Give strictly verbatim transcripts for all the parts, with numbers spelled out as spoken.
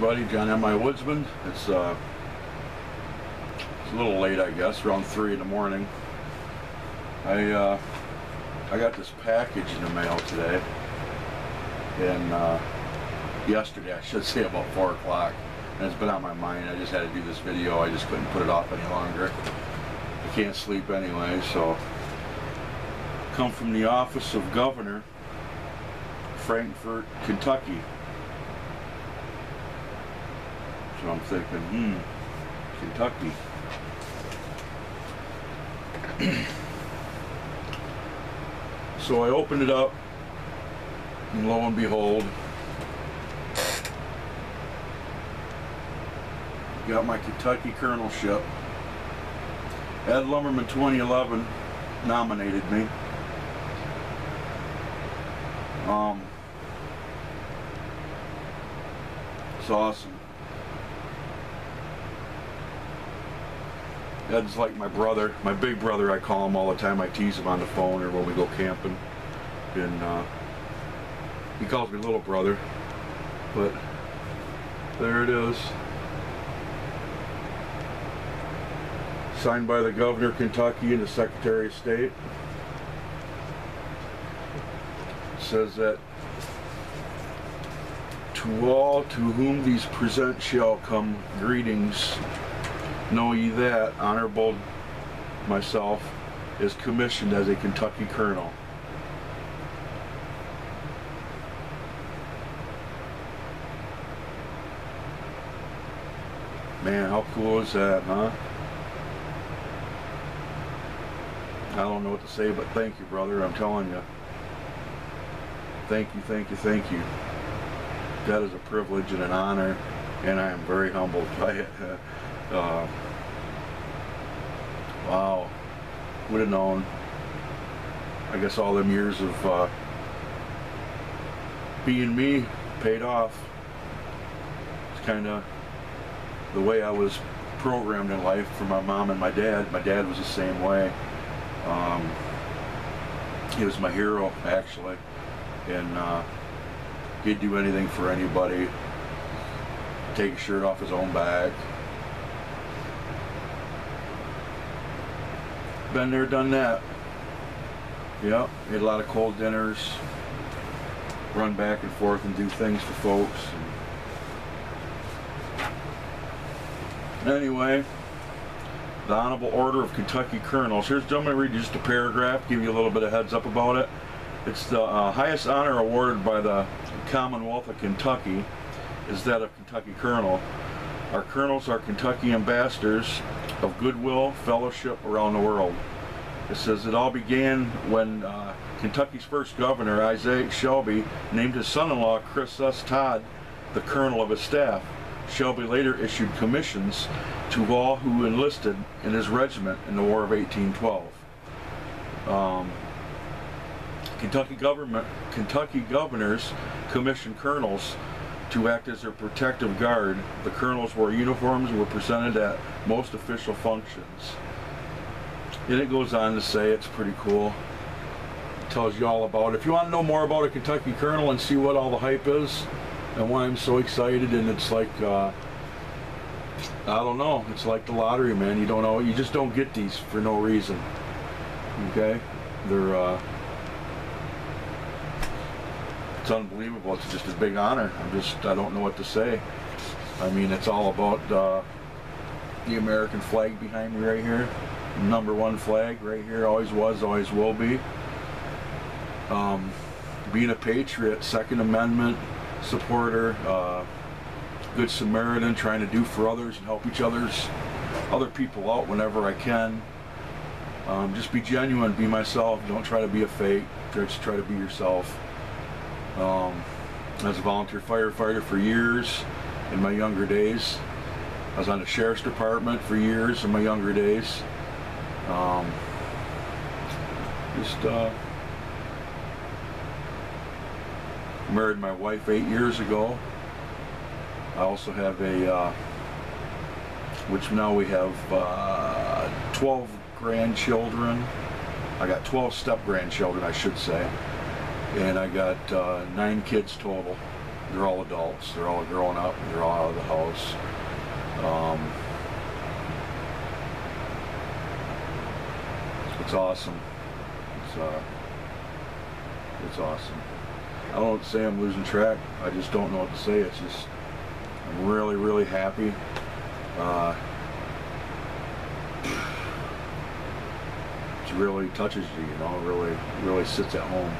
everybody. John M I Woodsman. It's, uh, it's a little late, I guess, around three in the morning. I uh, I got this package in the mail today, and uh, yesterday, I should say, about four o'clock. And it's been on my mind. I just had to do this video. I just couldn't put it off any longer. I can't sleep anyway, so. Come from the office of Governor, Frankfurt, Kentucky. So I'm thinking, hmm, Kentucky. So I opened it up, and lo and behold, got my Kentucky Colonelship. Ed Lumberman twenty eleven nominated me. Um, it's awesome. Ed's like my brother, my big brother. I call him all the time. I tease him on the phone or when we go camping, and uh, he calls me little brother. But there it is. Signed by the Governor of Kentucky and the Secretary of State. It says that to all to whom these present shall come greetings, know ye that Honorable myself is commissioned as a Kentucky Colonel. Man, how cool is that, huh? I don't know what to say, but thank you, brother. I'm telling you. Thank you, thank you, thank you. That is a privilege and an honor, and I am very humbled by it. Uh, wow. Would have known. I guess all them years of uh, being me paid off. It's kind of the way I was programmed in life from my mom and my dad. My dad was the same way. Um, he was my hero, actually, and uh, he'd do anything for anybody, take a shirt off his own back. Been there, done that. Yep, ate a lot of cold dinners, run back and forth and do things for folks. And anyway, the Honorable Order of Kentucky Colonels. Here's, I'm going to read you just a paragraph, give you a little bit of heads up about it. It's the uh, highest honor awarded by the Commonwealth of Kentucky is that of Kentucky Colonel. Our colonels are Kentucky ambassadors of goodwill, fellowship around the world. It says it all began when uh, Kentucky's first governor, Isaac Shelby, named his son-in-law, Chris S. Todd, the colonel of his staff. Shelby later issued commissions to all who enlisted in his regiment in the War of eighteen twelve. Um, Kentucky government, Kentucky governors commissioned colonels to act as their protective guard. The colonels wore uniforms and were presented at most official functions. And it goes on to say it's pretty cool. It tells you all about it. If you want to know more about a Kentucky colonel and see what all the hype is, and why I'm so excited, and it's like uh, I don't know, it's like the lottery, man. You don't know, you just don't get these for no reason. Okay, they're uh, it's unbelievable. It's just a big honor. I'm just I don't know what to say. I mean, it's all about uh, the American flag behind me right here, number one flag right here, always was, always will be. Um, being a patriot, Second Amendment supporter, uh, good Samaritan, trying to do for others and help each other's other people out whenever I can. Um, just be genuine, be myself. Don't try to be a fake. Just try to be yourself. Um, I was a volunteer firefighter for years in my younger days. I was on the sheriff's department for years in my younger days. Um, just. Uh, Married my wife eight years ago. I also have a, uh, which now we have uh, twelve grandchildren. I got twelve step-grandchildren, I should say. And I got uh, nine kids total. they're all adults. They're all growing up. They're all out of the house. Um, it's awesome. It's uh, it's awesome. I don't say I'm losing track. I just don't know what to say. It's just I'm really, really happy. Uh, it really touches you, you know. It really, really sits at home.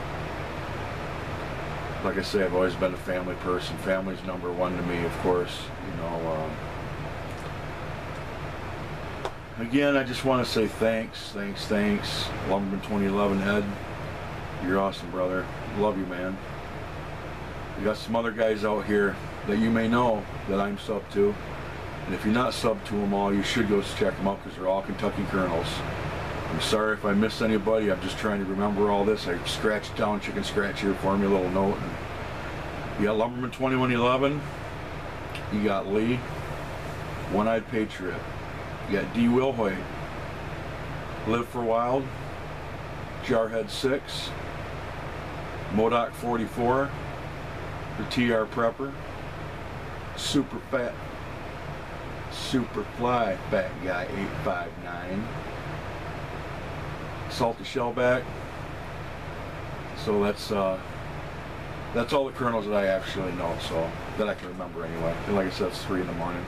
Like I say, I've always been a family person. Family's number one to me, of course. You know. Um, again, I just want to say thanks, thanks, thanks, Lumberman twenty eleven, Ed. You're awesome, brother. Love you, man. You got some other guys out here that you may know that I'm sub to, and if you're not sub to them all, you should go check them out because they're all Kentucky Colonels. I'm sorry if I missed anybody. I'm just trying to remember all this. I scratched down chicken scratch here for me, a little note. You got Lumberman twenty-one eleven. You got Lee, One-Eyed Patriot. You got DWilhoite, Live for Wild, Jarhead six, Modoc forty-four, The T R Prepper, Super Fat, Super Fly Fat Guy eight five nine. Salty Shell Back. So that's uh, that's all the colonels that I actually know, so that I can remember anyway. And like I said, it's three in the morning.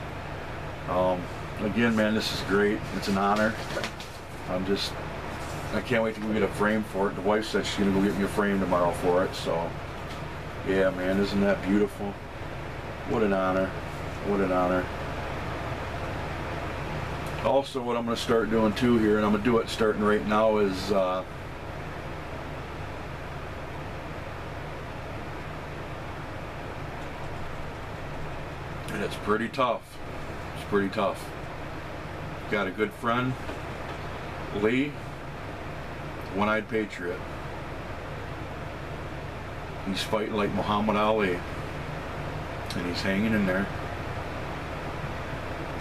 Um, again, man, this is great. It's an honor. I'm just, I can't wait to go get a frame for it. The wife said she's gonna go get me a frame tomorrow for it. So yeah, man, isn't that beautiful? What an honor! What an honor! Also, what I'm going to start doing too here, and I'm going to do it starting right now, is uh, and it's pretty tough. It's pretty tough. Got a good friend, Lee, One-Eyed Patriot. He's fighting like Muhammad Ali, and he's hanging in there.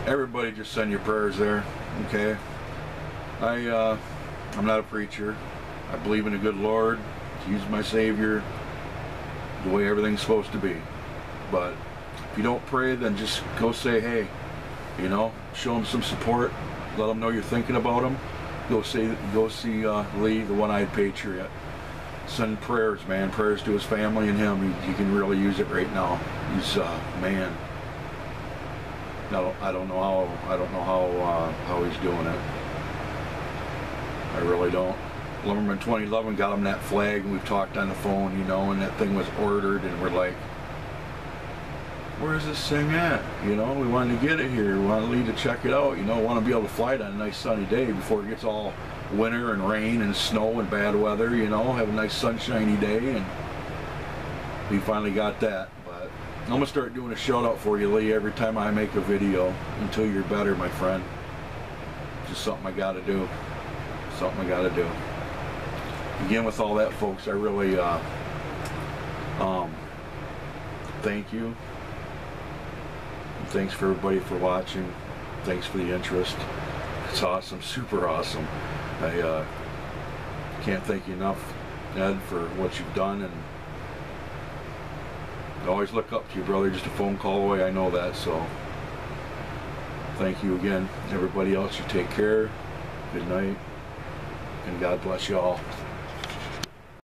Everybody just send your prayers there, okay? I, uh, I'm not a preacher. I believe in a good Lord. He's my Savior, the way everything's supposed to be. But if you don't pray, then just go say, hey, you know, show them some support. Let them know you're thinking about them. Go see, go see uh, Lee, the One-Eyed Patriot. Send prayers, man. Prayers to his family and him. He, he can really use it right now. He's, uh, man. No, I don't know how. I don't know how uh, how he's doing it. I really don't. Lumberman twenty eleven got him that flag, and we've talked on the phone, you know, and that thing was ordered, and we're like, where is this thing at? You know, we wanted to get it here. We want Lee to check it out. You know, want to be able to fly it on a nice sunny day before it gets all winter and rain and snow and bad weather. You know, have a nice sunshiny day, and we finally got that. I'm going to start doing a shout out for you, Lee, every time I make a video until you're better, my friend. Just something I got to do. Something I got to do. Again, with all that, folks, I really uh, um, thank you. And thanks for everybody for watching. Thanks for the interest. It's awesome. Super awesome. I uh, can't thank you enough, Ed, for what you've done, and I always look up to you, brother, just a phone call away. I know that, so thank you again. Everybody else, you take care. Good night, and God bless you all.